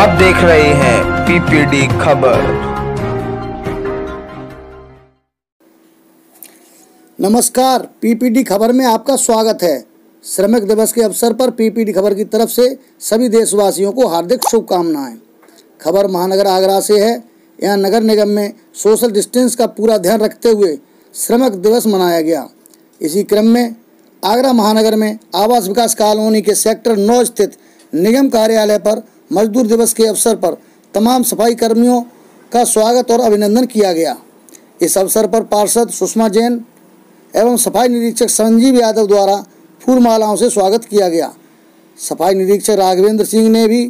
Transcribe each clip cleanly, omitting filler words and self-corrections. आप देख रहे हैं पीपीडी खबर। नमस्कार, पीपीडी खबर में आपका स्वागत है। श्रमिक दिवस के अवसर पर पीपीडी खबर की तरफ से सभी देशवासियों को हार्दिक शुभकामनाएं। खबर महानगर आगरा से है। यहां नगर निगम में सोशल डिस्टेंस का पूरा ध्यान रखते हुए श्रमिक दिवस मनाया गया। इसी क्रम में आगरा महानगर में आवास विकास कॉलोनी के सेक्टर 9 स्थित निगम कार्यालय पर मजदूर दिवस के अवसर पर तमाम सफाई कर्मियों का स्वागत और अभिनंदन किया गया। इस अवसर पर पार्षद सुषमा जैन एवं सफाई निरीक्षक संजीव यादव द्वारा फूलमालाओं से स्वागत किया गया। सफाई निरीक्षक राघवेंद्र सिंह ने भी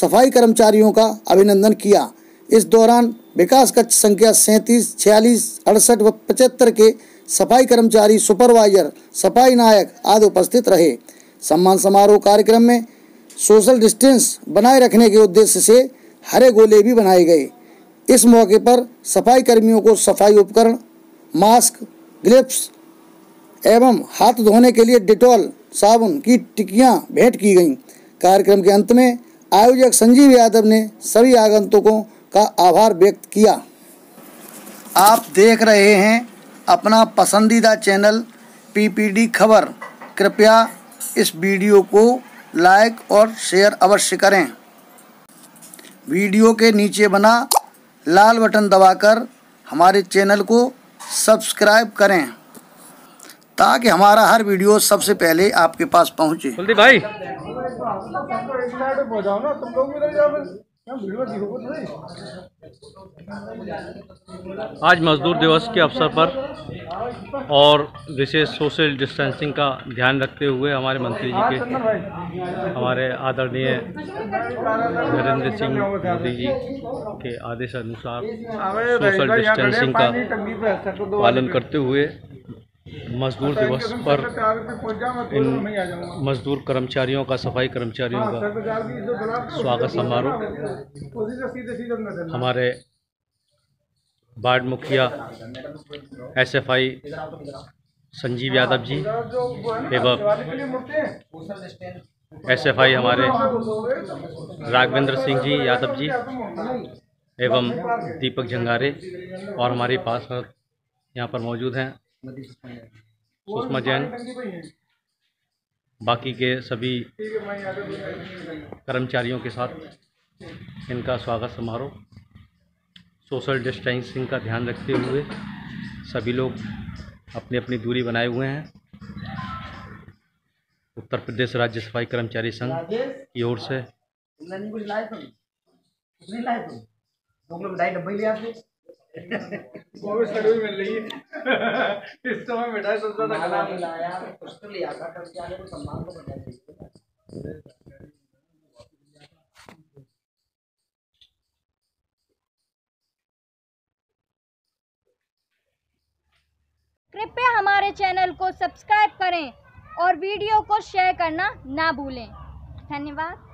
सफाई कर्मचारियों का अभिनंदन किया। इस दौरान विकास कक्ष संख्या 37, 46, 68 व 75 के सफाई कर्मचारी, सुपरवाइजर, सफाई नायक आदि उपस्थित रहे। सम्मान समारोह कार्यक्रम में सोशल डिस्टेंस बनाए रखने के उद्देश्य से हरे गोले भी बनाए गए। इस मौके पर सफाई कर्मियों को सफाई उपकरण, मास्क, ग्लव्स एवं हाथ धोने के लिए डिटॉल, साबुन की टिक्कियां भेंट की गईं। कार्यक्रम के अंत में आयोजक संजीव यादव ने सभी आगंतुकों का आभार व्यक्त किया। आप देख रहे हैं अपना पसंदीदा चैनल पीपीडी खबर। कृपया इस वीडियो को लाइक और शेयर अवश्य करें। वीडियो के नीचे बना लाल बटन दबाकर हमारे चैनल को सब्सक्राइब करें ताकि हमारा हर वीडियो सबसे पहले आपके पास पहुंचे। जल्दी भाई, आज मजदूर दिवस के अवसर पर और विशेष सोशल डिस्टेंसिंग का ध्यान रखते हुए हमारे मंत्री जी के, हमारे आदरणीय नरेंद्र सिंह मोदी जी के आदेश अनुसार सोशल डिस्टेंसिंग का पालन करते हुए मजदूर दिवस पर इन मजदूर कर्मचारियों का, सफाई कर्मचारियों का स्वागत समारोह हमारे वार्ड मुखिया एसएफआई संजीव यादव जी एवं एसएफआई हमारे राघवेंद्र सिंह जी यादव जी एवं दीपक जंगारे और हमारे पास यहाँ पर मौजूद हैं सुषमा जैन, बाकी के सभी कर्मचारियों के साथ इनका स्वागत समारोह सोशल डिस्टेंसिंग का ध्यान रखते हुए सभी लोग अपनी अपनी दूरी बनाए हुए हैं। उत्तर प्रदेश राज्य सफाई कर्मचारी संघ की ओर से कृपया हमारे चैनल को सब्सक्राइब करें और वीडियो को शेयर करना ना भूलें। धन्यवाद।